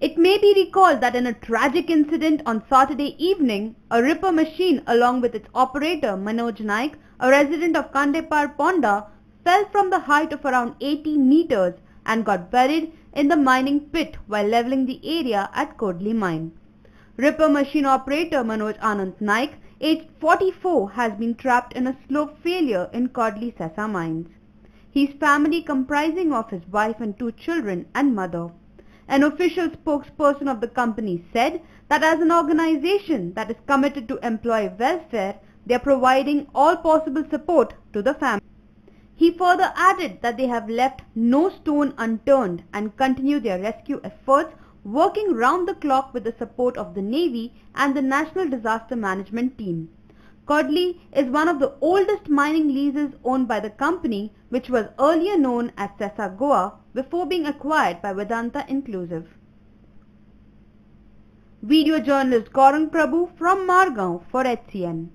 It may be recalled that in a tragic incident on Saturday evening, a ripper machine along with its operator Manoj Naik, a resident of Kandepar Ponda, fell from the height of around 80 meters and got buried in the mining pit while leveling the area at Codli mine. Ripper machine operator Manoj Anant Naik, aged 44, has been trapped in a slope failure in Codli Sesa mines. His family comprising of his wife and 2 children and mother. An official spokesperson of the company said that as an organization that is committed to employee welfare, they are providing all possible support to the family. He further added that they have left no stone unturned and continue their rescue efforts, working round the clock with the support of the Navy and the National Disaster Management Team. Codli is one of the oldest mining leases owned by the company, which was earlier known as Sesa Goa, before being acquired by Vedanta Inclusive. Video journalist Gaurang Prabhu from Margao for HCN.